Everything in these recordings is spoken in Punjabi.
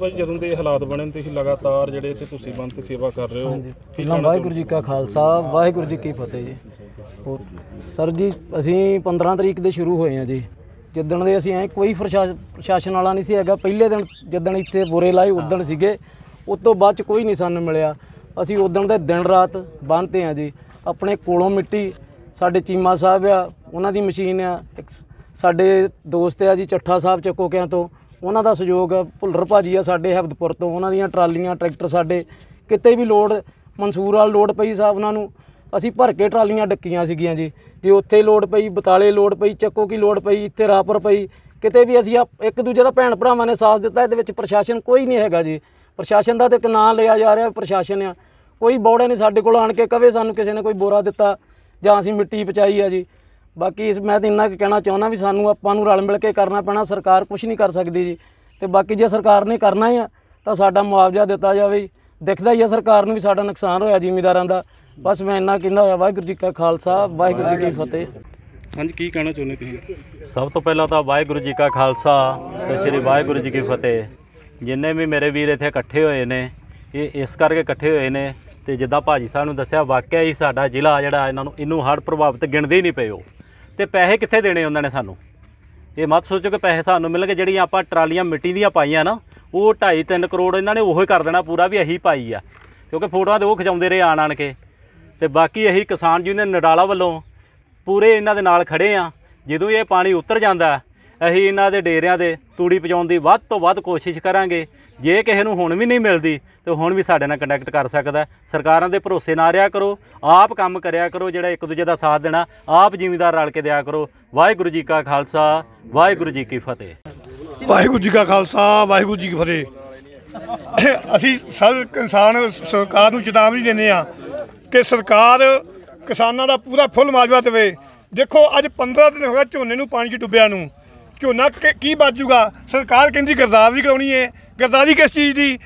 ਭਾਈ ਜਦੋਂ ਦੇ ਹਾਲਾਤ ਬਣੇ ਨੇ ਤੁਸੀਂ ਲਗਾਤਾਰ ਜਿਹੜੇ ਇੱਥੇ ਤੁਸੀਂ ਬੰਦ ਤੇ ਸੇਵਾ ਕਰ ਰਹੇ ਹੋ। ਪਹਿਲਾਂ ਵਾਹਿਗੁਰੂ ਜੀ ਕਾ ਖਾਲਸਾ ਵਾਹਿਗੁਰੂ ਜੀ ਕੀ ਫਤਿਹ ਜੀ। ਸਰ ਜੀ ਅਸੀਂ 15 ਤਰੀਕ ਦੇ ਸ਼ੁਰੂ ਹੋਏ ਹਾਂ ਜੀ। ਜਿੱਦਣ ਦੇ ਅਸੀਂ ਆਏ ਕੋਈ ਪ੍ਰਸ਼ਾਸਨ ਵਾਲਾ ਨਹੀਂ ਸੀ ਹੈਗਾ। ਪਹਿਲੇ ਦਿਨ ਜਿੱਦਣ ਇੱਥੇ ਬੋਰੇ ਲਾਏ ਉੱਦਣ ਸੀਗੇ, ਉਸ ਤੋਂ ਬਾਅਦ 'ਚ ਕੋਈ ਨਹੀਂ ਸਾਨੂੰ ਮਿਲਿਆ। ਅਸੀਂ ਉੱਦਣ ਦੇ ਦਿਨ ਰਾਤ ਬੰਦ ਤੇ ਹਾਂ ਜੀ। ਆਪਣੇ ਕੋਲੋਂ ਮਿੱਟੀ ਸਾਡੇ ਚੀਮਾ ਸਾਹਿਬ ਆ, ਉਹਨਾਂ ਦੀ ਮਸ਼ੀਨ ਆ। ਸਾਡੇ ਦੋਸਤ ਆ ਜੀ ਚੱਠਾ ਸਾਹਿਬ ਚੱਕੋਕਿਆਂ ਤੋਂ, ਉਹਨਾਂ ਦਾ ਸਹਿਯੋਗ ਆ। ਭੁੱਲਰ ਭਾਜੀ ਆ ਸਾਡੇ ਹਫਦਪੁਰ ਤੋਂ, ਉਹਨਾਂ ਦੀਆਂ ਟਰਾਲੀਆਂ ਟਰੈਕਟਰ ਸਾਡੇ ਕਿਤੇ ਵੀ ਲੋਡ ਮਨਸੂਰ ਵਾਲ ਲੋਡ ਪਈ ਸਾਹਿਬ ਉਹਨਾਂ ਨੂੰ ਅਸੀਂ ਭਰ ਕੇ ਟਰਾਲੀਆਂ ਡੱਕੀਆਂ ਸੀਗੀਆਂ ਜੀ। ਜੇ ਉੱਥੇ ਲੋਡ ਪਈ, ਬਤਾਲੇ ਲੋਡ ਪਈ, ਚੱਕੋ ਕੀ ਲੋਡ ਪਈ, ਇੱਥੇ ਰਾਪੁਰ ਪਈ, ਕਿਤੇ ਵੀ ਅਸੀਂ ਇੱਕ ਦੂਜੇ ਦਾ ਭੈਣ ਭਰਾਵਾਂ ਨੇ ਸਾਥ ਦਿੱਤਾ। ਇਹਦੇ ਵਿੱਚ ਪ੍ਰਸ਼ਾਸਨ ਕੋਈ ਨਹੀਂ ਹੈਗਾ ਜੀ। ਪ੍ਰਸ਼ਾਸਨ ਦਾ ਤਾਂ ਇੱਕ ਨਾਂ ਲਿਆ ਜਾ ਰਿਹਾ ਪ੍ਰਸ਼ਾਸਨ ਆ, ਕੋਈ ਬੌੜਾ ਨਹੀਂ ਸਾਡੇ ਕੋਲ ਆਣ ਕੇ ਕਵੇ ਸਾਨੂੰ ਕਿਸੇ ਨੇ ਕੋਈ ਬੋਰਾ ਦਿੱਤਾ ਜਾਂ ਅਸੀਂ ਮਿੱਟੀ ਪਚਾਈ ਆ ਜੀ। ਬਾਕੀ ਮੈਂ ਤਾਂ ਇੰਨਾ ਕੁ ਕਹਿਣਾ ਚਾਹੁੰਦਾ ਵੀ ਸਾਨੂੰ ਆਪਾਂ ਨੂੰ ਰਲ ਮਿਲ ਕੇ ਕਰਨਾ ਪੈਣਾ, ਸਰਕਾਰ ਕੁਛ ਨਹੀਂ ਕਰ ਸਕਦੀ ਜੀ। ਅਤੇ ਬਾਕੀ ਜੇ ਸਰਕਾਰ ਨੇ ਕਰਨਾ ਆ ਤਾਂ ਸਾਡਾ ਮੁਆਵਜ਼ਾ ਦਿੱਤਾ ਜਾਵੇ। ਦਿਖਦਾ ਹੀ ਆ ਸਰਕਾਰ ਨੂੰ ਵੀ ਸਾਡਾ ਨੁਕਸਾਨ ਹੋਇਆ ਜ਼ਿਮੀਂਦਾਰਾਂ ਦਾ। ਬਸ ਮੈਂ ਇੰਨਾ ਕਹਿੰਦਾ ਹੋਇਆ ਵਾਹਿਗੁਰੂ ਜੀ ਕਾ ਖਾਲਸਾ ਵਾਹਿਗੁਰੂ ਜੀ ਕੀ ਫਤਿਹ। ਹਾਂਜੀ, ਕੀ ਕਹਿਣਾ ਚਾਹੁੰਦੇ ਤੁਸੀਂ? ਸਭ ਤੋਂ ਪਹਿਲਾਂ ਤਾਂ ਵਾਹਿਗੁਰੂ ਜੀ ਕਾ ਖਾਲਸਾ ਤੇ ਸ਼੍ਰੀ ਵਾਹਿਗੁਰੂ ਜੀ ਕੀ ਫਤਿਹ। ਜਿੰਨੇ ਵੀ ਮੇਰੇ ਵੀਰ ਇੱਥੇ ਇਕੱਠੇ ਹੋਏ ਨੇ ਇਹ ਇਸ ਕਰਕੇ ਇਕੱਠੇ ਹੋਏ ਨੇ ਅਤੇ ਜਿੱਦਾਂ ਭਾਅ ਜੀ ਸਾਹਿਬ ਨੂੰ ਦੱਸਿਆ ਵਾਕਿਆ ਹੀ ਸਾਡਾ ਜ਼ਿਲ੍ਹਾ ਜਿਹੜਾ ਇਹਨਾਂ ਨੂੰ ਹੜ੍ਹ ਪ੍ਰਭਾਵਿਤ ਗਿਣਦੇ ਹੀ ਨਹੀਂ ਪਏ ਉਹ। ਅਤੇ ਪੈਸੇ ਕਿੱਥੇ ਦੇਣੇ ਉਹਨਾਂ ਨੇ ਸਾਨੂੰ? ਇਹ ਮਤ ਸੋਚੋ ਕਿ ਪੈਸੇ ਸਾਨੂੰ ਮਿਲਣਗੇ। ਜਿਹੜੀਆਂ ਆਪਾਂ ਟਰਾਲੀਆਂ ਮਿੱਟੀ ਦੀਆਂ ਪਾਈਆਂ ਨਾ, ਉਹ 2.5-3 ਕਰੋੜ ਇਹਨਾਂ ਨੇ ਉਹੀ ਕਰ ਦੇਣਾ ਪੂਰਾ ਵੀ ਇਹੀ ਪਾਈ ਆ, ਕਿਉਂਕਿ ਫੋਟੋਆਂ ਤਾਂ ਉਹ ਖਿਚਾਉਂਦੇ ਰਹੇ ਆਣ ਕੇ। ਅਤੇ ਬਾਕੀ ਇਹੀ ਕਿਸਾਨ ਯੂਨੀਅਨ ਨਡਾਲਾ ਵੱਲੋਂ ਪੂਰੇ ਇਹਨਾਂ ਦੇ ਨਾਲ ਖੜ੍ਹੇ ਆ। ਜਦੋਂ ਇਹ ਪਾਣੀ ਉਤਰ ਜਾਂਦਾ ਅਸੀਂ ਇਹਨਾਂ ਦੇ ਡੇਰਿਆਂ ਦੇ ਤੂੜੀ ਪਹੁੰਚਾਉਣ ਦੀ ਵੱਧ ਤੋਂ ਵੱਧ ਕੋਸ਼ਿਸ਼ ਕਰਾਂਗੇ। ਜੇ ਕਿਸੇ ਨੂੰ ਹੁਣ ਵੀ ਨਹੀਂ ਮਿਲਦੀ ਤਾਂ ਹੁਣ ਵੀ ਸਾਡੇ ਨਾਲ ਕੰਟੈਕਟ ਕਰ ਸਕਦਾ। ਸਰਕਾਰਾਂ ਦੇ ਭਰੋਸੇ ਨਾ ਰਿਹਾ ਕਰੋ, ਆਪ ਕੰਮ ਕਰਿਆ ਕਰੋ। ਜਿਹੜਾ ਇੱਕ ਦੂਜੇ ਦਾ ਸਾਥ ਦੇਣਾ ਆਪ ਜ਼ਿਮੀਂਦਾਰ ਰਲ ਕੇ ਦਿਆ ਕਰੋ। ਵਾਹਿਗੁਰੂ ਜੀ ਕਾ ਖਾਲਸਾ ਵਾਹਿਗੁਰੂ ਜੀ ਕੀ ਫਤਿਹ। ਵਾਹਿਗੁਰੂ ਜੀ ਕਾ ਖਾਲਸਾ ਵਾਹਿਗੁਰੂ ਜੀ ਕੀ ਫਤਿਹ। ਅਸੀਂ ਸਭ ਕਿਸਾਨ ਸਰਕਾਰ ਨੂੰ ਚੇਤਾਵਨੀ ਦਿੰਦੇ ਹਾਂ ਕਿ ਸਰਕਾਰ ਕਿਸਾਨਾਂ ਦਾ ਪੂਰਾ ਫੁੱਲ ਮੁਆਵਜ਼ਾ ਦੇਵੇ। ਦੇਖੋ ਅੱਜ 15 ਦਿਨ ਹੋ ਗਏ ਝੋਨੇ ਨੂੰ ਪਾਣੀ 'ਚ ਡੁੱਬਿਆ ਨੂੰ। ਝੋਨਾ ਕੀ ਬਚੂਗਾ? ਸਰਕਾਰ ਕਹਿੰਦੀ ਗਿਰਦਾਵਰੀ ਕਰਾਉਣੀ ਹੈ। ਗਿਰਦਾਵਰੀ ਕਿਸ ਚੀਜ਼ ਦੀ?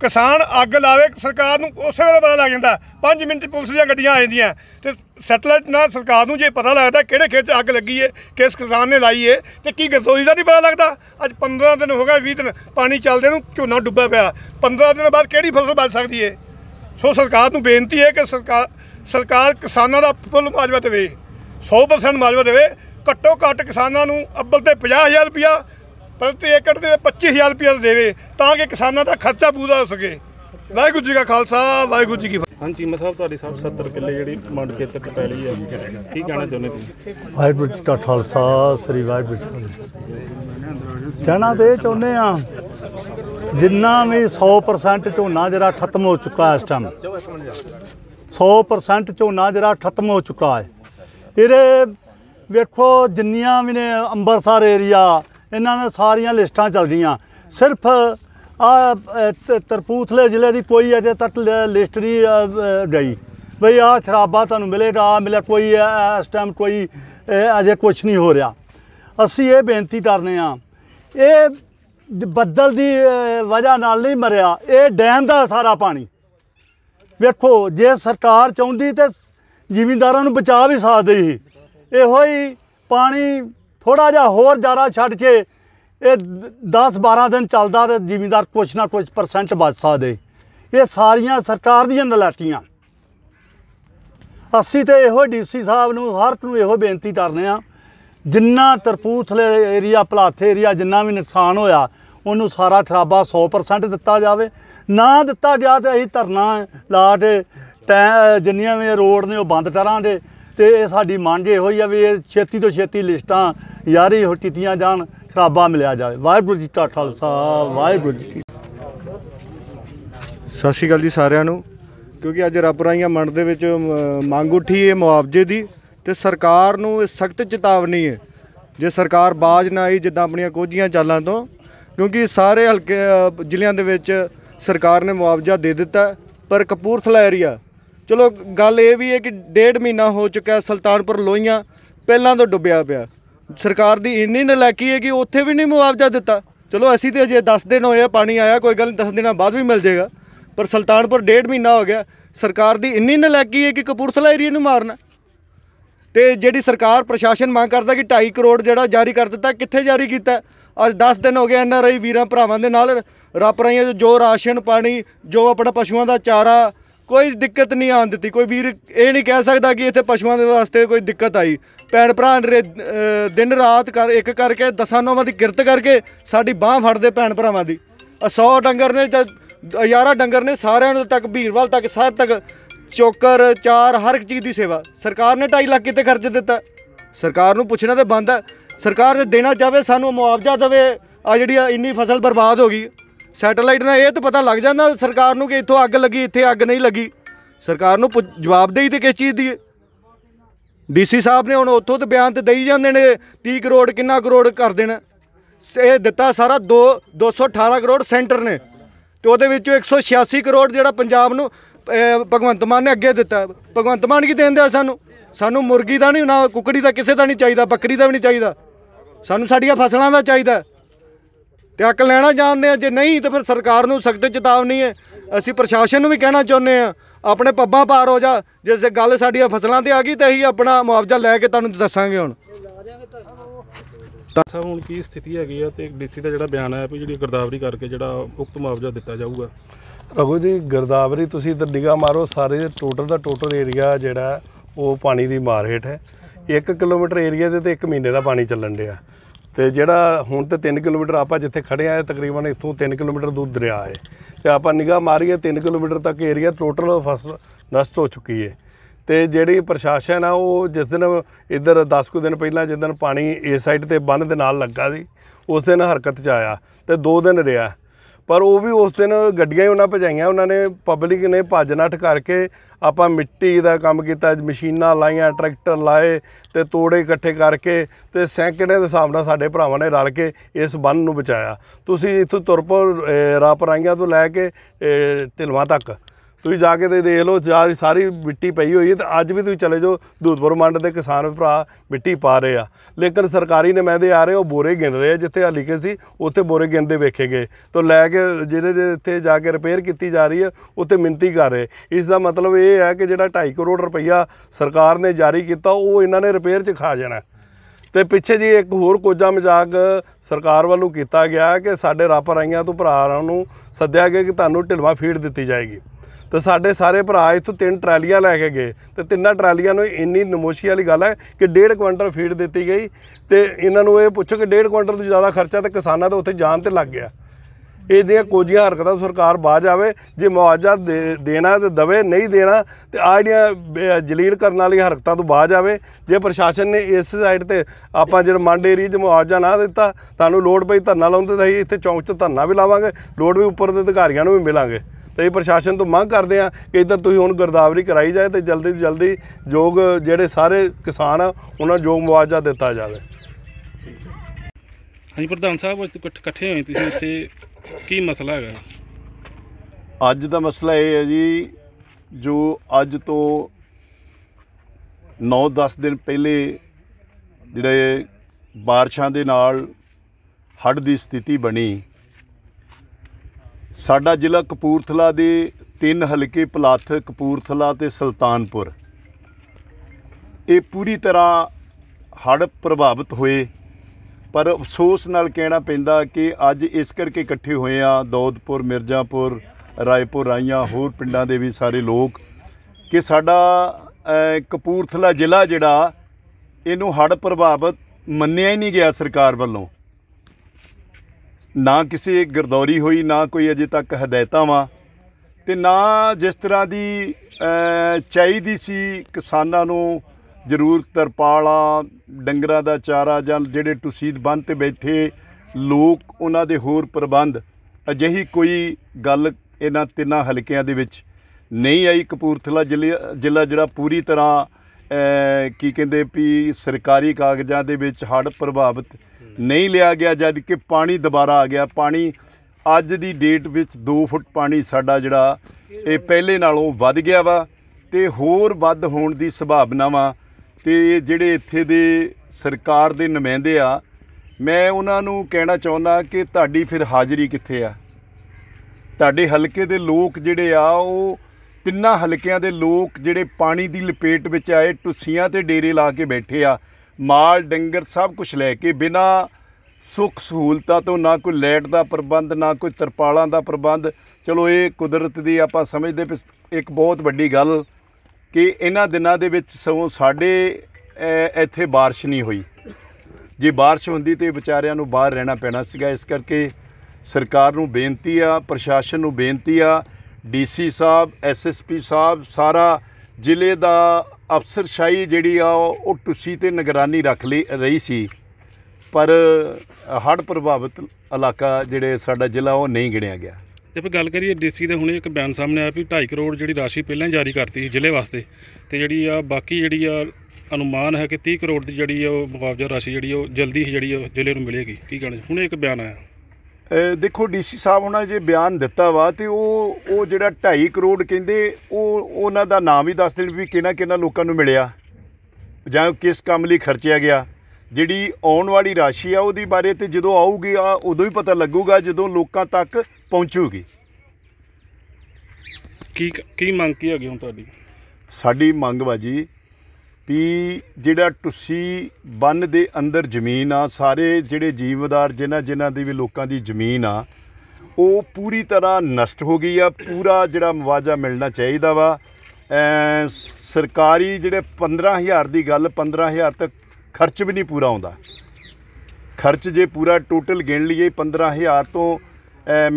ਕਿਸਾਨ ਅੱਗ ਲਾਵੇ ਸਰਕਾਰ ਨੂੰ ਉਸੇ ਵੇਲੇ ਪਤਾ ਲੱਗ ਜਾਂਦਾ। 5 ਮਿੰਟ 'ਚ ਪੁਲਿਸ ਦੀਆਂ ਗੱਡੀਆਂ ਆ ਜਾਂਦੀਆਂ। ਅਤੇ ਸੈਟਲਾਈਟ ਨਾਲ ਸਰਕਾਰ ਨੂੰ ਜੇ ਪਤਾ ਲੱਗਦਾ ਕਿਹੜੇ ਖੇਤ 'ਚ ਅੱਗ ਲੱਗੀ ਹੈ, ਕਿਸ ਕਿਸਾਨ ਨੇ ਲਾਈ ਹੈ, ਅਤੇ ਕੀ ਗਿਰਦੋਈ ਦਾ ਨਹੀਂ ਪਤਾ ਲੱਗਦਾ। ਅੱਜ 15 ਦਿਨ ਹੋ ਗਏ 20 ਦਿਨ ਪਾਣੀ ਚੱਲਦੇ ਨੂੰ ਝੋਨਾ ਡੁੱਬਿਆ ਪਿਆ। 15 ਦਿਨਾਂ ਬਾਅਦ ਕਿਹੜੀ ਫਸਲ ਬਚ ਸਕਦੀ ਹੈ? ਸੋ ਸਰਕਾਰ ਨੂੰ ਬੇਨਤੀ ਹੈ ਕਿ ਸਰਕਾਰ ਕਿਸਾਨਾਂ ਦਾ ਫੁੱਲ ਮੁਆਵਜ਼ਾ ਦੇਵੇ, 100% ਮੁਆਵਜ਼ਾ ਦੇਵੇ। ਘੱਟੋ ਘੱਟ ਕਿਸਾਨਾਂ ਨੂੰ ਅੱਬਲ ਤੇ 50000 ਰੁਪਇਆ, ਪ੍ਰਤੀ ਏਕੜ ਦੇ 25000 ਰੁਪਇਆ ਦੇਵੇ ਤਾਂ ਕਿ ਕਿਸਾਨਾਂ ਦਾ ਖਰਚਾ ਪੂਰਾ ਹੋ ਸਕੇ। ਵਾਹਿਗੁਰੂ ਜੀ ਕਾ ਖਾਲਸਾ ਵਾਹਿਗੁਰੂ ਜੀ ਕੀ ਫਤਿਹ। ਹਾਂਜੀ ਚੀਮਾ ਸਾਹਿਬ, ਤੁਹਾਡੀ ਸਾਹਿਬ 70 ਕਿੱਲੇ ਜਿਹੜੀ ਮੰਡ ਖੇਤਰ 'ਚ ਪੈਲੀ ਹੈ, ਕੀ ਕਹਿਣਾ ਚਾਹੁੰਦੇ ਤੁਸੀਂ? ਵਾਹਿਗੁਰੂ ਜੀ ਕਾ ਖਾਲਸਾ ਸ੍ਰੀ ਵਾਹਿਗੁਰੂ ਜੀ। ਕਹਿਣਾ ਤਾਂ ਇਹ ਚਾਹੁੰਦੇ ਹਾਂ ਜਿੰਨਾ ਵੀ 100% ਝੋਨਾ ਜਿਹੜਾ ਖਤਮ ਹੋ ਚੁੱਕਾ ਇਸ ਟਾਈਮ, 100% ਝੋਨਾ ਜਿਹੜਾ ਖਤਮ ਹੋ ਚੁੱਕਾ ਹੈ। ਇਹਦੇ ਵੇਖੋ ਜਿੰਨੀਆਂ ਵੀ ਨੇ ਅੰਮ੍ਰਿਤਸਰ ਏਰੀਆ ਇਹਨਾਂ ਨੇ ਸਾਰੀਆਂ ਲਿਸਟਾਂ ਚੱਲ ਗਈਆਂ। ਸਿਰਫ ਤਰਪੂਥਲੇ ਜ਼ਿਲ੍ਹੇ ਦੀ ਕੋਈ ਅਜੇ ਤੱਕ ਲਿਸਟ ਨਹੀਂ ਗਈ ਬਈ ਆਹ ਖਰਾਬਾ ਤੁਹਾਨੂੰ ਮਿਲੇਗਾ ਆਹ ਮਿਲਿਆ। ਕੋਈ ਇਸ ਟਾਈਮ ਕੋਈ ਅਜੇ ਕੁਛ ਨਹੀਂ ਹੋ ਰਿਹਾ। ਅਸੀਂ ਇਹ ਬੇਨਤੀ ਕਰਨੇ ਹਾਂ ਇਹ ਬੱਦਲ ਦੀ ਵਜ੍ਹਾ ਨਾਲ ਨਹੀਂ ਮਰਿਆ, ਇਹ ਡੈਮ ਦਾ ਸਾਰਾ ਪਾਣੀ। ਵੇਖੋ ਜੇ ਸਰਕਾਰ ਚਾਹੁੰਦੀ ਤਾਂ ਜ਼ਿਮੀਂਦਾਰਾਂ ਨੂੰ ਬਚਾ ਵੀ ਸਕਦੇ ਸੀ। ਇਹੋ ਹੀ ਪਾਣੀ ਥੋੜ੍ਹਾ ਜਿਹਾ ਹੋਰ ਜ਼ਿਆਦਾ ਛੱਡ ਕੇ ਇਹ 10-12 ਦਿਨ ਚੱਲਦਾ ਤਾਂ ਜ਼ਿਮੀਂਦਾਰ ਕੁਛ ਨਾ ਕੁਛ ਪਰਸੈਂਟ ਬਚ ਸਕਦੇ। ਇਹ ਸਾਰੀਆਂ ਸਰਕਾਰ ਦੀਆਂ ਨਲਾਟੀਆਂ। ਅਸੀਂ ਤਾਂ ਇਹੋ DC ਸਾਹਿਬ ਨੂੰ ਹਰ ਇੱਕ ਨੂੰ ਇਹੋ ਬੇਨਤੀ ਕਰਨੇ ਆ ਜਿੰਨਾ ਤਰਪੂਥਲੇ ਏਰੀਆ ਭਲਾਥੇ ਏਰੀਆ ਜਿੰਨਾ ਵੀ ਨੁਕਸਾਨ ਹੋਇਆ ਉਹਨੂੰ ਸਾਰਾ ਖਰਾਬਾ 100% ਦਿੱਤਾ ਜਾਵੇ। ਨਾ ਦਿੱਤਾ ਗਿਆ ਤਾਂ ਅਸੀਂ ਧਰਨਾ ਲਾ ਕੇ ਜਿੰਨੀਆਂ ਵੀ ਰੋਡ ਨੇ ਉਹ ਬੰਦ ਕਰਾਂਗੇ। ਅਤੇ ਇਹ ਸਾਡੀ ਮੰਗ ਇਹੋ ਹੀ ਆ ਵੀ ਇਹ ਛੇਤੀ ਤੋਂ ਛੇਤੀ ਲਿਸਟਾਂ ਜਾਰੀ ਕੀਤੀਆਂ ਜਾਣ, ਖਰਾਬਾ ਮਿਲਿਆ ਜਾਵੇ। ਵਾਹਿਗੁਰੂ ਜੀ ਕਾ ਖਾਲਸਾ ਵਾਹਿਗੁਰੂ ਜੀ। ਸਤਿ ਸ਼੍ਰੀ ਅਕਾਲ ਜੀ ਸਾਰਿਆਂ ਨੂੰ। ਕਿਉਂਕਿ ਅੱਜ ਰਾਪੁਰਾਈਆਂ ਮੰਡ ਦੇ ਵਿੱਚ ਮੰਗ ਉੱਠੀ ਹੈ ਮੁਆਵਜ਼ੇ ਦੀ, ਅਤੇ ਸਰਕਾਰ ਨੂੰ ਇਹ ਸਖਤ ਚੇਤਾਵਨੀ ਹੈ ਜੇ ਸਰਕਾਰ ਬਾਜ਼ ਨਾ ਆਈ ਜਿੱਦਾਂ ਆਪਣੀਆਂ ਕੋਝੀਆਂ ਚਾਲਾਂ ਤੋਂ। ਕਿਉਂਕਿ ਸਾਰੇ ਹਲਕੇ ਜ਼ਿਲ੍ਹਿਆਂ ਦੇ ਵਿੱਚ ਸਰਕਾਰ ਨੇ ਮੁਆਵਜ਼ਾ ਦੇ ਦਿੱਤਾ, ਪਰ ਕਪੂਰਥਲਾ ਏਰੀਆ ਚਲੋ ਗੱਲ ਇਹ ਵੀ ਹੈ ਕਿ 1.5 ਮਹੀਨਾ ਹੋ ਚੁੱਕਾ ਸੁਲਤਾਨਪੁਰ ਲੋਹੀਆਂ ਪਹਿਲਾਂ ਤੋਂ ਡੁੱਬਿਆ ਪਿਆ। ਸਰਕਾਰ ਦੀ ਇੰਨੀ ਨਲਾਇਕੀ ਹੈ ਕਿ ਉੱਥੇ ਵੀ ਨਹੀਂ ਮੁਆਵਜ਼ਾ ਦਿੱਤਾ। ਚਲੋ ਅਸੀਂ ਤੇ ਅਜੇ 10 ਦਿਨ ਹੋਏ ਆ ਪਾਣੀ ਆਇਆ, ਕੋਈ ਗੱਲ 10 ਦਿਨਾਂ ਬਾਅਦ ਵੀ ਮਿਲ ਜਾਏਗਾ, ਪਰ ਸੁਲਤਾਨਪੁਰ 1.5 ਮਹੀਨਾ ਹੋ ਗਿਆ। ਸਰਕਾਰ ਦੀ ਇੰਨੀ ਨਲਾਇਕੀ ਹੈ ਕਿ ਕਪੂਰਥਲਾ ਏਰੀਆ ਨੂੰ ਮਾਰਨਾ। ਅਤੇ ਜਿਹੜੀ ਸਰਕਾਰ ਪ੍ਰਸ਼ਾਸਨ ਮੰਗ ਕਰਦਾ ਕਿ 2.5 ਕਰੋੜ ਜਿਹੜਾ ਜਾਰੀ ਕਰ ਦਿੱਤਾ, ਕਿੱਥੇ ਜਾਰੀ ਕੀਤਾ? आज 10 दिन हो गए NRI वीर भरावां दे नाल रापराइयां जो राशन पानी जो अपना पशुओं का चारा कोई दिक्कत नहीं आन दी। कोई वीर ये नहीं कह सकता कि इतने पशुओं वास्ते कोई दिक्कत आई। भैन भरा दिन रात कर एक करके 10 नौवां की किरत करके साड़ी बांह फड़ते भैन भरावां दी। 100 डंगर ने 11 डंगर ने सारे तक भीरवाल तक सार तक चोकर चार हर एक चीज़ की सेवा। सरकार ने 2.5 लाख कितने खर्च दिता। सरकार नूं पुछना तो बनता है, सरकार देना चाहे सानू मुआवजा देवे। आ जिहड़ी इन्नी फसल बर्बाद हो गई सैटेलाइट ने यह तो पता लग जाता सरकार नूं कि इत्थों अग लगी इत्थे अग नहीं लगी। सरकार नूं जवाबदेही तो किस चीज़ दी है। DC साहब ने हुण उत्थों तो बयान तो दई जांदे ने 30 करोड़ कितना करोड़ कर देना। यह दिता सारा 218 करोड़ सेंटर ने तो वो 186 करोड़ जिहड़ा पंजाब नूं भगवंत मान ने अगे दिता। भगवंत मान की देन दिया सानू। सानू मुर्गी का नहीं ना कुकड़ी का किसी का नहीं चाहिए, बकरी का भी नहीं चाहिए, सानू साडियां फसलों का चाहिए। तो हक लैना जानते हैं, जो नहीं तो फिर सरकार नूं सख्त चेतावनी है। असी प्रशासन नूं भी कहना चाहते हैं अपने पब्बां पार हो जा। जिस गल साडियां फसलों ते आ गई तो असीं अपना मुआवजा लैके तुहानूं दस्सांगे। हुण साहब हुण की स्थिति हैगी है ते DC का जिहड़ा बयान आया भी जी गिरदावरी करके जिहड़ा उक्त मुआवजा दिता जाऊगा। रघु जी गिरदावरी तुसीं इधर निगाह मारो, सारे टोटल का टोटल एरिया जिहड़ा वो पानी की मार हेठ है। 1 किलोमीटर एरिया दे ते 1 महीने का पानी चलन दिया तो जोड़ा हूँ तो 3 किलोमीटर आप जिथे खड़े हैं तकरीबन इतों 3 किलोमीटर दूर दरिया है तो आप निगाह मारीए 3 किलोमीटर तक एरिया टोटल फसल नष्ट हो चुकी है। तो जी प्रशासन आ जिस दिन इधर 10 दिन पहला जिस दिन पानी इस साइड पर बंध के नाल लगा सी उस दिन हरकत च आया तो 2 दिन रहा पर वो भी उस दिन गड्डियां ही उन्हें भजाइया। उन्होंने पब्लिक ने भज नठ करके आप मिट्टी का काम किया, मशीना लाइया, ट्रैक्टर लाए तो तोड़े इकट्ठे करके तो सैकड़े के हिसाब नाल साडे भरावां ने रल के इस बंध नूं बचाया। तुसीं इत्थों तुरपो रापराइयां तो लैके ढिलवां तक तुसीं जाके तो देख लो जा सारी मिट्टी पई हुई है। तो अज भी तुसीं चले जाओ दूधपुर मंड के किसान भरा मिट्टी पा रहे आ लेकिन सरकारी नुमाइंदे आ रहे वो बोरे गिन रहे हैं। जिथे लिखे सी उत्थे बोरे गिनते वेखे गए तो लैके जिहड़े जिथे जाके रिपेयर की जा रही है उत्थे मिनती कर रहे। इसका मतलब ये है कि जिहड़ा 2.5 करोड़ रुपया सरकार ने जारी किया वो इन्हां ने रिपेयर च खा जाना। तो पिछे जी एक होर कोजा मजाक सरकार वालों किया गया कि साडे रापराइयां तो भरावां नूं सद्दिया गया कि तुहानूं ढिलवां फीड दी जाएगी। तो साढ़े सारे भरा इतों 3 ट्रालियां लैके गए तो 3 ट्रालियां में इन्नी नमोशी वाली गल है कि 1.5 क्विंटल फीड दी गई तो इन्हों ये पूछो कि 1.5 क्विंटल तो ज़्यादा खर्चा तो किसानों का उत्थे जान तो लग गया। ये कोजियां हरकत सरकार बाज आवे जो मुआवजा देना तो दवे, नहीं देना तो आ जिहड़ियां जलील करने वाली हरकतों तो बाज आवे। जे प्रशासन ने इस साइड पर आप जो मंड एरिए मुआवजा ना दिता तुहानूं लोड़ पई धरना लाउंदे तां इत्थे चौंक 'च धरना भी लावांगे, लोड़ भी उपर दे अधिकारियां नूं भी मिलांगे। तो ये प्रशासन तो मांग करते हैं कि इधर तुसीं हुण गिरदावरी कराई जाए तो जल्दी तो जल्दी योग जिहड़े सारे किसान उन्होंने योग मुआवजा दिता जाए। हाँ जी प्रधान साहब इकट्ठे होए तुसीं इत्थे की मसला है? अज का मसला ये है जी जो अज तो 9-10 दिन पहले जिहड़े बारिशां दे नाल हड़ की स्थिति बनी। साडा जिला कपूरथला दे 3 हलके पलाथ कपूरथला ते सुल्तानपुर ये पूरी तरह हड़ प्रभावित होए। पर अफसोस नाल कहना पैंदा कि अज इस करके इकट्ठे होए आ दौदपुर, मिर्जापुर, रायपुर, राइया होर पिंडां दे भी सारे लोग कि साडा कपूरथला जिला जिहड़ा इनू हड़ प्रभावित मन्निया ही नहीं गया सरकार वालों। ना किसी गिरदौरी हुई, ना कोई अजे तक हदायतां वा ते ना जिस तरह की चाहिदी सी किसानां नूं जरूर तरपाला डंगरां दा चारा जां जिहड़े तुसीद बंध ते बैठे लोग उन्हां दे होर प्रबंध अजिही कोई गल इन्हां 3 हलकियां दे विच नहीं आई। कपूरथला जिला जिहड़ा पूरी तरह की कहिंदे भी सरकारी कागज़ां दे विच हड़ प्रभावित नहीं लिया गया जद कि पानी दोबारा आ गया। पानी अज की डेट में 2 फुट पानी साडा जिहड़ा ये पहले नालों वध गया वा ते होर वध होण दी संभावना वा। ते जिहड़े इत्थे दे सरकार दे नुमाइंदे आ मैं उन्हां नूं कहना चाहुंदा कि तुहाडी फिर हाज़री कित्थे आ। तुहाडे हलके दे लोक जिहड़े आ वो 3 हलकियां दे लोक जिहड़े पानी दी लपेट विच आए टुस्सियां ते डेरे ला के बैठे आ माल डंगर सब कुछ लैके बिना ਸੁੱਖ ਸਹੂਲਤਾਂ ਤੋਂ ਨਾ ਕੋਈ ਲਾਈਟ ਦਾ ਪ੍ਰਬੰਧ ਨਾ ਕੋਈ ਤਰਪਾਲਾਂ ਦਾ ਪ੍ਰਬੰਧ। ਚਲੋ ਇਹ ਕੁਦਰਤ ਦੀ ਆਪਾਂ ਸਮਝਦੇ ਵੀ ਇੱਕ ਬਹੁਤ ਵੱਡੀ ਗੱਲ ਕਿ ਇਹਨਾਂ ਦਿਨਾਂ ਦੇ ਵਿੱਚ ਸਗੋਂ ਸਾਡੇ ਇੱਥੇ ਬਾਰਿਸ਼ ਨਹੀਂ ਹੋਈ, ਜੇ ਬਾਰਿਸ਼ ਹੁੰਦੀ ਤੇ ਵਿਚਾਰਿਆਂ ਨੂੰ ਬਾਹਰ ਰਹਿਣਾ ਪੈਣਾ ਸੀਗਾ। ਇਸ ਕਰਕੇ ਸਰਕਾਰ ਨੂੰ ਬੇਨਤੀ ਆ, ਪ੍ਰਸ਼ਾਸਨ ਨੂੰ ਬੇਨਤੀ ਆ, ਡੀਸੀ ਸਾਹਿਬ ਐਸਐਸਪੀ ਸਾਹਿਬ ਸਾਰਾ ਜ਼ਿਲ੍ਹੇ ਦਾ ਅਫਸਰਸ਼ਾਹੀ ਜਿਹੜੀ ਆ ਉਹ ਟੁੱਸੀ ਤੇ ਨਿਗਰਾਨੀ ਰੱਖ ਲਈ ਰਹੀ ਸੀ, ਪਰ ਹੜ੍ਹ ਪ੍ਰਭਾਵਿਤ ਇਲਾਕਾ ਜਿਹੜੇ ਸਾਡਾ ਜ਼ਿਲ੍ਹਾ ਉਹ ਨਹੀਂ ਗਿਣਿਆ ਗਿਆ। ਜੇ ਆਪਾਂ ਗੱਲ ਕਰੀਏ ਡੀਸੀ ਦੇ ਹੁਣੇ ਇੱਕ ਬਿਆਨ ਸਾਹਮਣੇ ਆਇਆ ਵੀ 2.5 ਕਰੋੜ ਜਿਹੜੀ ਰਾਸ਼ੀ ਪਹਿਲਾਂ ਜਾਰੀ ਕਰਤੀ ਸੀ ਜ਼ਿਲ੍ਹੇ ਵਾਸਤੇ, ਤੇ ਜਿਹੜੀ ਆ ਬਾਕੀ ਜਿਹੜੀ ਆ अनुमान है कि 30 करोड़ की जी वो मुआवजा राशि जी जल्दी ही जी जिले में मिलेगी। की कहना हूँ एक बयान आया देखो डीसी साहब उन्होंने जो बयान दिता वा तो वो जो 2.5 करोड़ कहते नाम भी दस देने भी किन्ना लोगों को मिलिया जां किस काम लई खर्चिया गया। जी आने वाली राशि आ उहदे बारे तो जो आऊगी उदों ही पता लगूगा जो लोगों तक पहुँचूगी। की मंग की हैगी हुण तुहाडी? साडी मंग वा जी भी जिहड़ा टुसी बन दे अंदर जमीन आ सारे जिहड़े जीवदार जिन्हां दी भी लोकां दी जमीन आ वो पूरी तरह नष्ट हो गई आ, पूरा जिहड़ा मुआवजा मिलना चाहिदा वा। सरकारी जिहड़े 15,000 की गल 15,000 तक खर्च भी नहीं पूरा आउंदा, खर्च जे पूरा टोटल गिण लईए 15,000 तो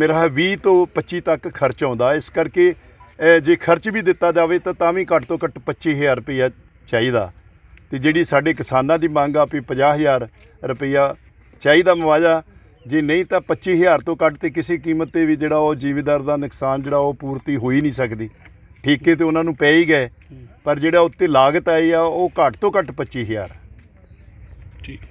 मेरा 20 ਤੋਂ 25 तक खर्च आउंदा। इस करके जे खर्च भी दिता जाए तो भी घट तो घट 25,000 रुपया ਚਾਹੀਦਾ ਤੇ ਜਿਹੜੀ ਸਾਡੇ ਕਿਸਾਨਾਂ ਦੀ ਮੰਗ ਆ ਵੀ 50,000 ਰੁਪਇਆ ਚਾਹੀਦਾ ਮੁਆਵਜ਼ਾ, ਜੇ ਨਹੀਂ ਤਾਂ 25,000 ਤੋਂ ਘੱਟ ਤੇ ਕਿਸੇ ਕੀਮਤ ਤੇ ਵੀ ਜਿਹੜਾ ਉਹ ਜ਼ਿਮੀਂਦਾਰ ਦਾ ਨੁਕਸਾਨ ਜਿਹੜਾ ਉਹ ਪੂਰਤੀ ਹੋ ਹੀ ਨਹੀਂ ਸਕਦੀ। ਠੇਕੇ ਤੇ ਉਹਨਾਂ ਨੂੰ ਪੈ ਹੀ ਗਏ ਪਰ ਜਿਹੜਾ ਉੱਤੇ ਲਾਗਤ ਆਈ ਆ ਉਹ ਘੱਟ ਤੋਂ ਘੱਟ 25,000। ਠੀਕ।